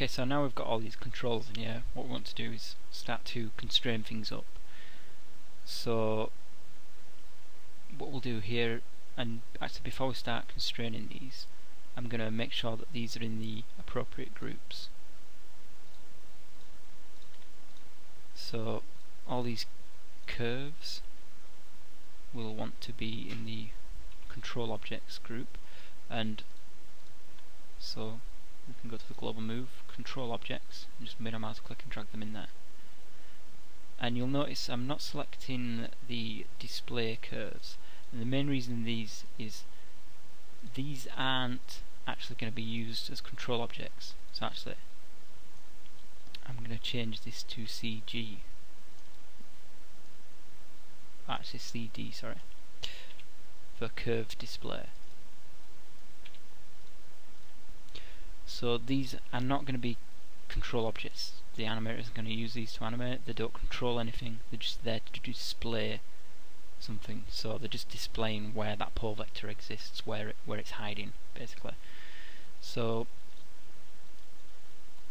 Okay, so now we've got all these controls in here, what we want to do is start to constrain things up. So what we'll do here, and actually before we start constraining these, I'm going to make sure that these are in the appropriate groups. So all these curves will want to be in the control objects group, and so we can go to the global move, control objects, and just minimize, click and drag them in there. And you'll notice I'm not selecting the display curves, and the main reason these aren't actually going to be used as control objects. So actually I'm going to change this to CG, actually CD, sorry, for curved display. So these are not going to be control objects. The animator isn't going to use these to animate. They don't control anything. They're just there to display something. So they're just displaying where that pole vector exists, where it's hiding, basically. So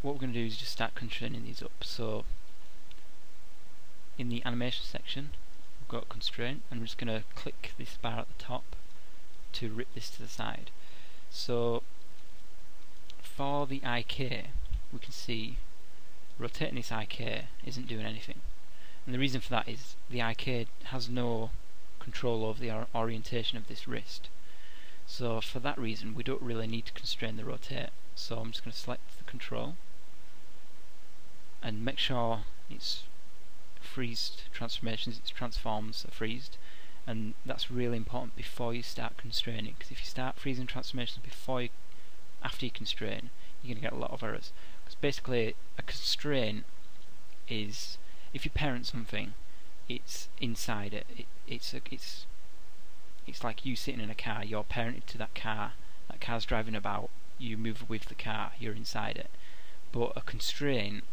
what we're going to do is just start constraining these up. So in the animation section, we've got constraint, and we're just going to click this bar at the top to rip this to the side. So for the IK, we can see rotating this IK isn't doing anything, and the reason for that is the IK has no control over the orientation of this wrist. So for that reason we don't really need to constrain the rotate. So I'm just going to select the control and make sure it's freezed transformations, its transforms are freezed, and that's really important before you start constraining, because if you start freezing transformations after you constrain, you're going to get a lot of errors. Because basically a constraint is, if you parent something, it's inside it. It's like you sitting in a car, you're parented to that car, that car's driving about, you move with the car, you're inside it. But a constraint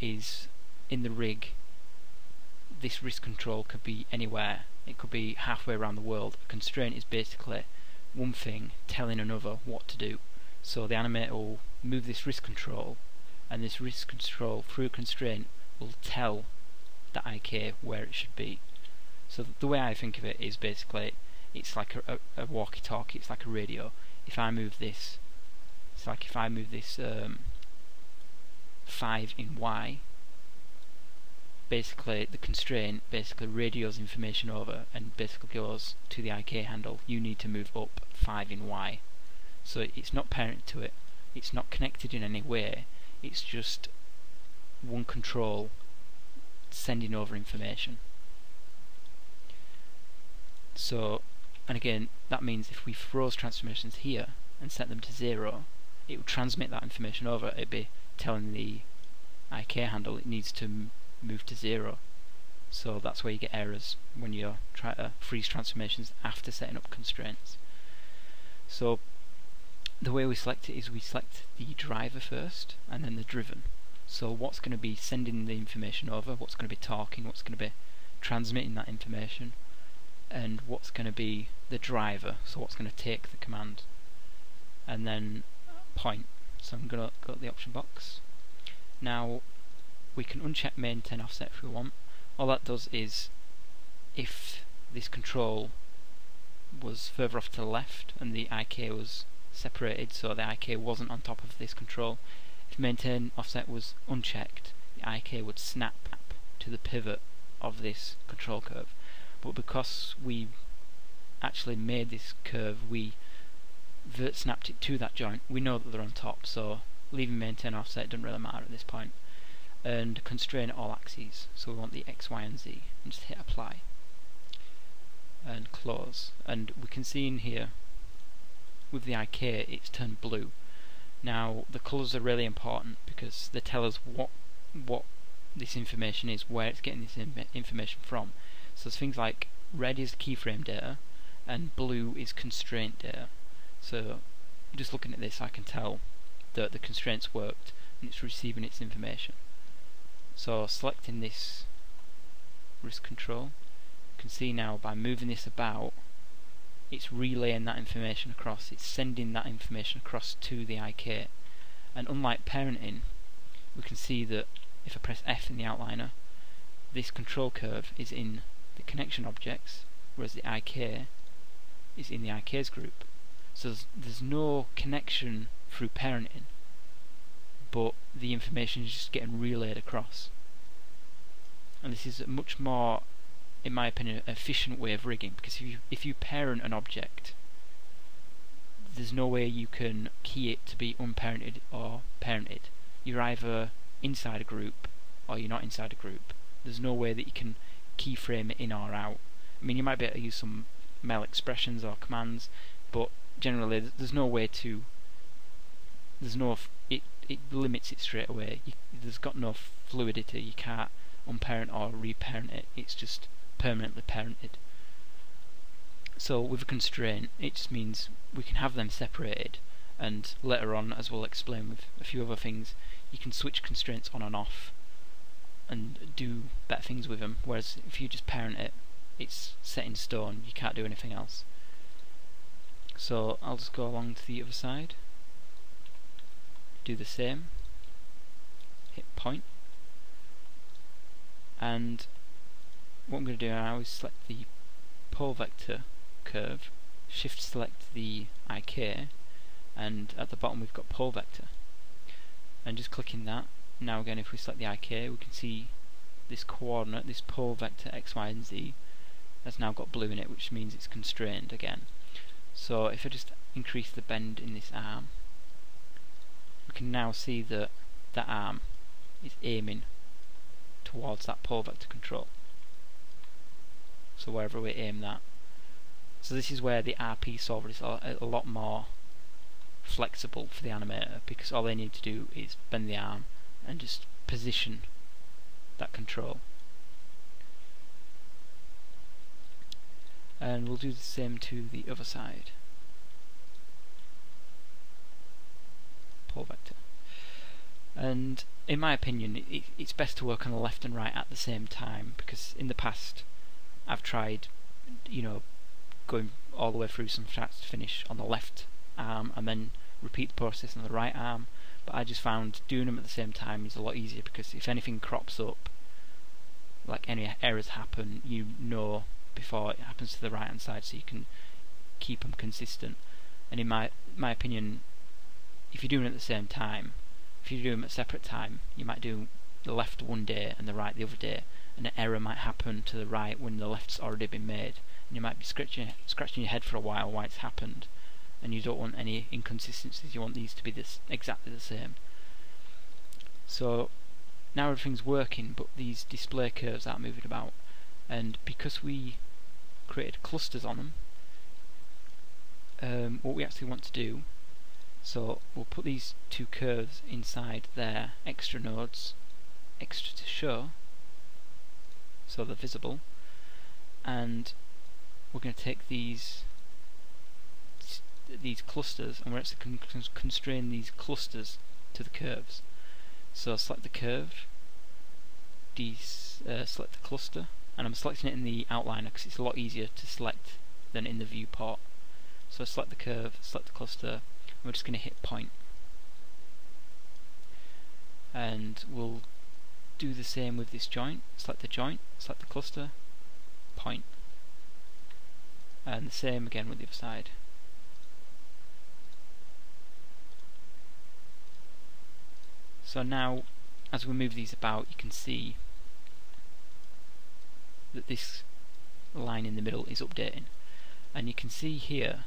is in the rig. This wrist control could be anywhere, it could be halfway around the world. A constraint is basically one thing telling another what to do. So the animator will move this wrist control, and this wrist control through constraint will tell the IK where it should be. So the way I think of it is basically it's like a walkie-talkie, it's like a radio. If I move this, it's like if I move this 5 in Y, basically the constraint basically radios information over and basically goes to the IK handle, you need to move up 5 in Y. So it's not parent to it, it's not connected in any way, it's just one control sending over information. So, and again, that means if we froze transformations here and set them to 0, it would transmit that information over. It'd be telling the IK handle it needs to move to 0. So that's where you get errors when you try to freeze transformations after setting up constraints. So the way we select it is we select the driver first and then the driven. So what's going to be sending the information over, what's going to be talking, what's going to be transmitting that information, and what's going to be the driver, so what's going to take the command. And then point. So I'm going to go to the option box. Now we can uncheck maintain offset if we want. All that does is, if this control was further off to the left and the IK was separated, so the IK wasn't on top of this control, if maintain offset was unchecked, the IK would snap to the pivot of this control curve. But because we actually made this curve, we vert snapped it to that joint, we know that they're on top, so leaving maintain offset doesn't really matter at this point. And constrain all axes, so we want the X, Y and Z, and just hit apply and close, and we can see in here with the IK it's turned blue. Now the colours are really important because they tell us what this information is, where it's getting this information from. So there's things like red is keyframe data and blue is constraint data. So just looking at this I can tell that the constraints worked and it's receiving its information. So selecting this wrist control, you can see now by moving this about, it's relaying that information across, it's sending that information across to the IK. And unlike parenting, we can see that if I press F in the outliner, this control curve is in the connection objects, whereas the IK is in the IK's group. So there's no connection through parenting, but the information is just getting relayed across. And this is a much more, in my opinion, efficient way of rigging, because if you parent an object, there's no way you can key it to be unparented or parented. You're either inside a group or you're not inside a group. There's no way that you can keyframe it in or out. I mean, you might be able to use some MEL expressions or commands, but generally there's no way to, it limits it straight away. There's got no fluidity. You can't unparent or reparent it. It's just permanently parented. So with a constraint, it just means we can have them separated, and later on, as we'll explain with a few other things, you can switch constraints on and off and do better things with them, whereas if you just parent it, it's set in stone, you can't do anything else. So I'll just go along to the other side, do the same, hit point, and what I'm going to do now is select the pole vector curve, shift select the IK, and at the bottom we've got pole vector, and just clicking that. Now again, if we select the IK, we can see this coordinate, this pole vector x, y and z, has now got blue in it, which means it's constrained again. So if I just increase the bend in this arm, we can now see that that arm is aiming towards that pole vector control, so wherever we aim that. So this is where the RP solver is a lot more flexible for the animator, because all they need to do is bend the arm and just position that control. And we'll do the same to the other side. Pole vector. And in my opinion, it's best to work on the left and right at the same time, because in the past I've tried, you know, going all the way through some stats to finish on the left arm and then repeat the process on the right arm. But I just found doing them at the same time is a lot easier, because if anything crops up, like any errors happen, you know before it happens to the right hand side, so you can keep them consistent. And in my opinion, if you're doing it at the same time, if you do them at separate time, you might do the left one day and the right the other day, and an error might happen to the right when the left's already been made, and you might be scratching your head for a while it's happened, and you don't want any inconsistencies. You want these to be exactly the same. So now everything's working, but these display curves aren't moving about, and because we created clusters on them, what we actually want to do, so we'll put these two curves inside their extra nodes, extra to show, so they're visible, and we're going to take these clusters, and we're actually going to constrain these clusters to the curves. So select the curve, select the cluster, and I'm selecting it in the outliner because it's a lot easier to select than in the viewport. So select the curve, select the cluster, and we're just going to hit point. And we'll do the same with this joint, select the cluster, point. And the same again with the other side. So now, as we move these about, you can see that this line in the middle is updating, and you can see here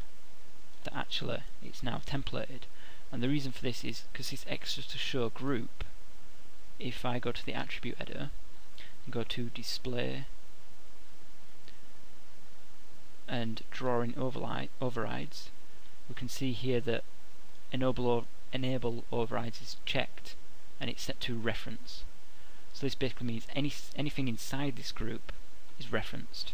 that actually it's now templated. And the reason for this is because this extra to show group, if I go to the attribute editor and go to display and drawing overrides, we can see here that enable overrides is checked, and it's set to reference. So this basically means anything inside this group is referenced.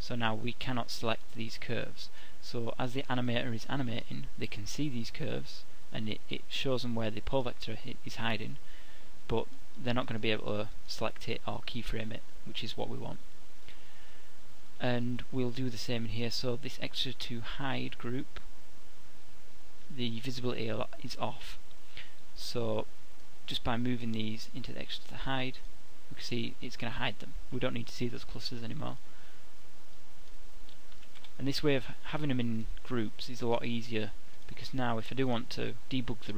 So now we cannot select these curves. So as the animator is animating, they can see these curves, and it shows them where the pole vector is hiding, but they're not going to be able to select it or keyframe it, which is what we want. And we'll do the same in here. So this extra to hide group, the visibility is off, So just by moving these into the extra to hide, we can see it's going to hide them. We don't need to see those clusters anymore. And this way of having them in groups is a lot easier, because now if I do want to debug the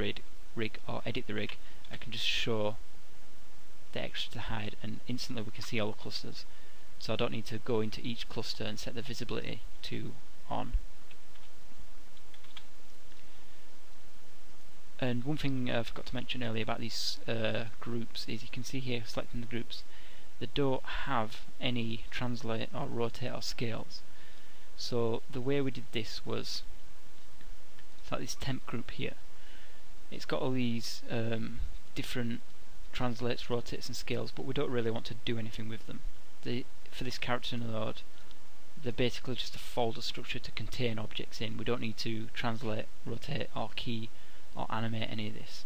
rig or edit the rig, I can just show the extra to hide and instantly we can see all the clusters. So I don't need to go into each cluster and set the visibility to on. And one thing I forgot to mention earlier about these groups is you can see here, selecting the groups, they don't have any translate or rotate or scales. So the way we did this was, it's like this temp group here. It's got all these different translates, rotates and scales, but we don't really want to do anything with them. For this character node, they're basically just a folder structure to contain objects in. We don't need to translate, rotate or key or animate any of this.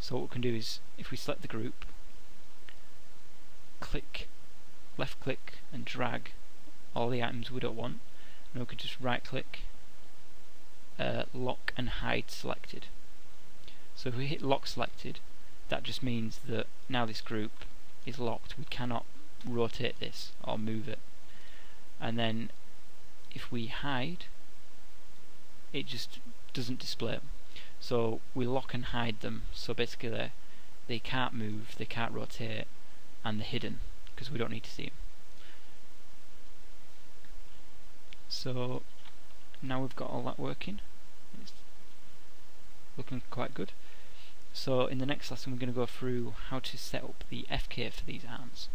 So what we can do is, if we select the group, click, left click and drag all the items we don't want, and we can just right click, lock and hide selected. So if we hit lock selected, that just means that now this group is locked, we cannot rotate this or move it. And then if we hide, it just doesn't display them. So we lock and hide them, so basically they can't move, they can't rotate, and they're hidden because we don't need to see them. So now we've got all that working, it's looking quite good. So in the next lesson we're going to go through how to set up the FK for these arms.